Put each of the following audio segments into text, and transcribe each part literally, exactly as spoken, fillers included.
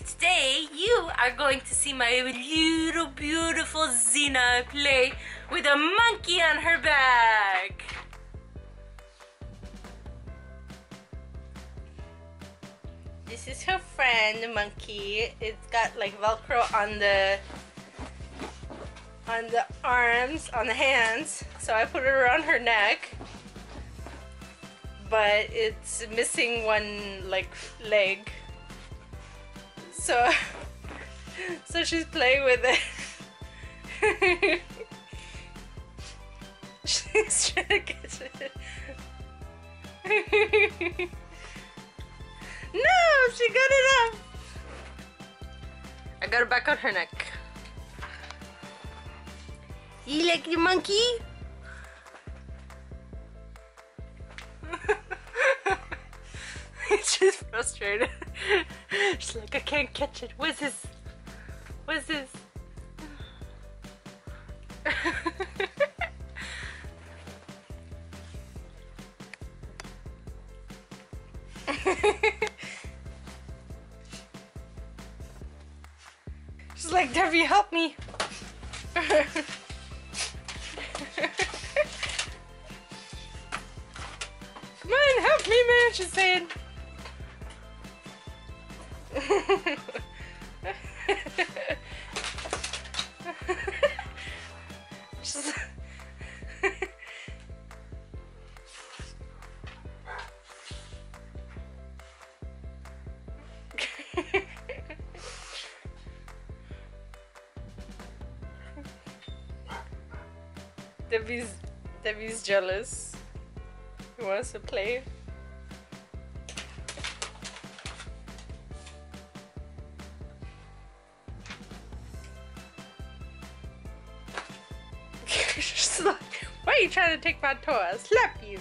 today you are going to see my little beautiful Xena play with a monkey on her back. This is her friend, the monkey. It's got like Velcro on the on the arms, on the hands. So I put it around her neck, but it's missing one like leg. So, so she's playing with it. She's trying to catch it. No, she got it up. I got her back on her neck. You like the monkey? She's frustrated. She's like, I can't catch it. What's this? What's this? She's like, Debbie, help me. Come on, help me, man, she's saying. She's Debbie's, Debbie's jealous. He wants to play. She's like, why are you trying to take my toy? I'll slap you.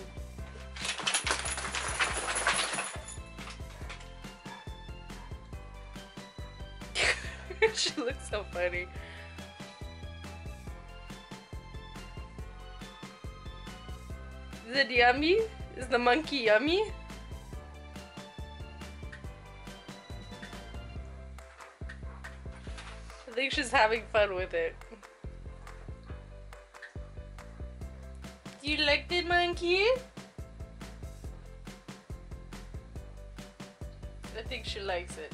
She looks so funny. Is it yummy? Is the monkey yummy? I think she's having fun with it. You like the monkey? I think she likes it.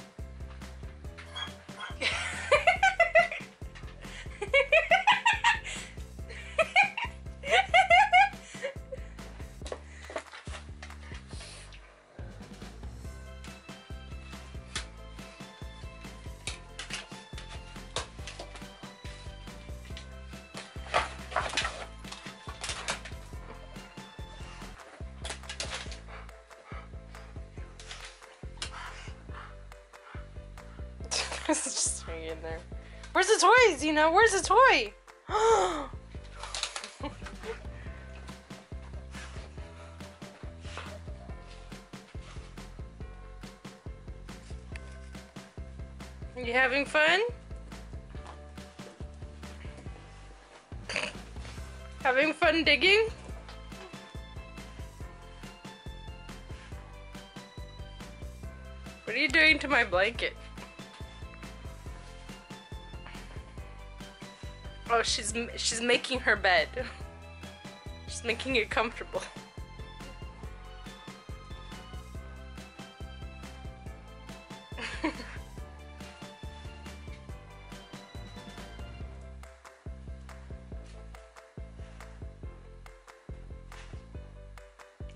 It's just hanging in there. Where's the toys, you know? Where's the toy? You having fun? Having fun digging? What are you doing to my blanket? Oh, she's she's making her bed. She's making it comfortable.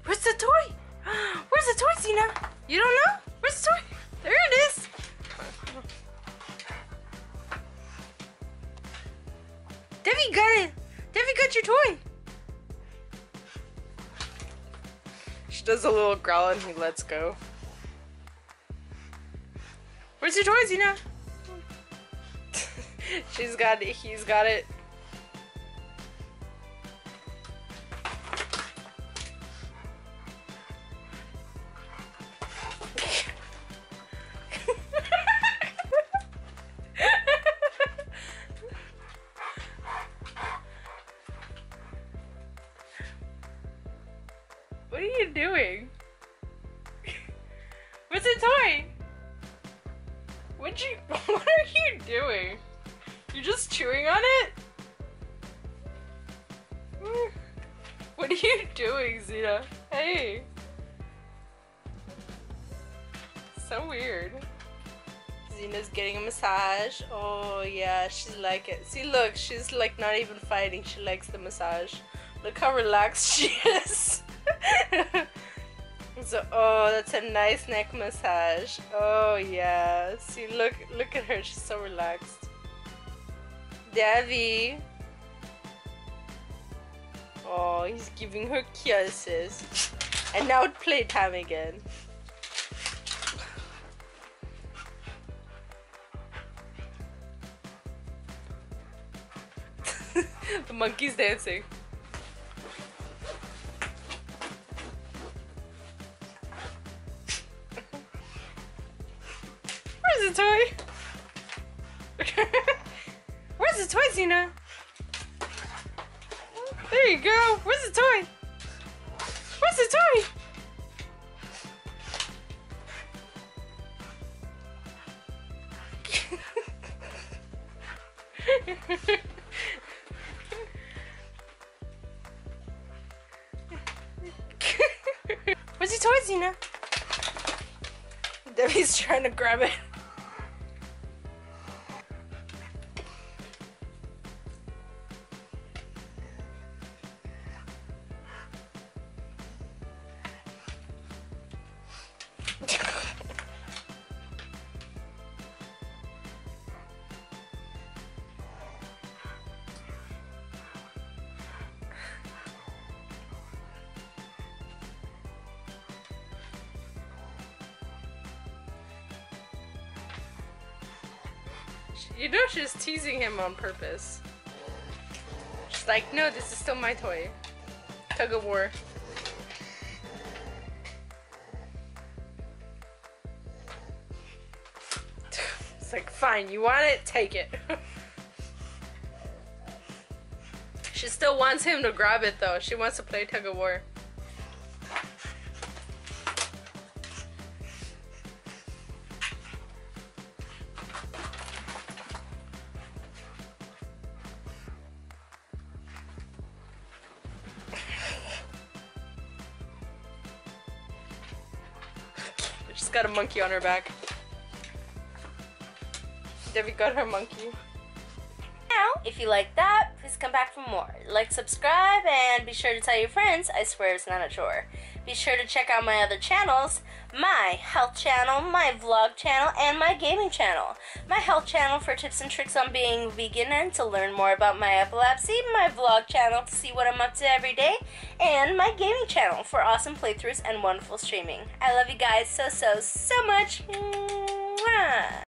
Where's the toy? Where's the toy, Xena? You don't know? Where's the toy? There it is. Debbie got it! Debbie got your toy! She does a little growl and he lets go. Where's your toy, Xena? She's got it, he's got it. What are you doing? What's a toy? What What'd you, what are you doing? You're just chewing on it? What are you doing, Xena? Hey! So weird. Xena's getting a massage. Oh yeah, she likes it. See, look, she's like not even fighting. She likes the massage. Look how relaxed she is. So, oh, that's a nice neck massage. Oh yeah. See, look, look at her. She's so relaxed. Debbie. Oh, he's giving her kisses. And now it's playtime again. The monkey's dancing. Where's the toy? Where's the toy, Xena? There you go. Where's the toy? Where's the toy? Where's the toy, Xena? Debbie's trying to grab it. You know she's teasing him on purpose. She's like, no, this is still my toy. Tug of war. It's like, fine, you want it? Take it. She still wants him to grab it though. She wants to play tug of war. She's got a monkey on her back. Debbie got her monkey. Now, if you like that, please come back for more. Like, subscribe, and be sure to tell your friends. I swear it's not a chore. Be sure to check out my other channels. My health channel, my vlog channel, and my gaming channel. My health channel for tips and tricks on being vegan and to learn more about my epilepsy. My vlog channel to see what I'm up to every day. And my gaming channel for awesome playthroughs and wonderful streaming. I love you guys so, so, so much. Mwah.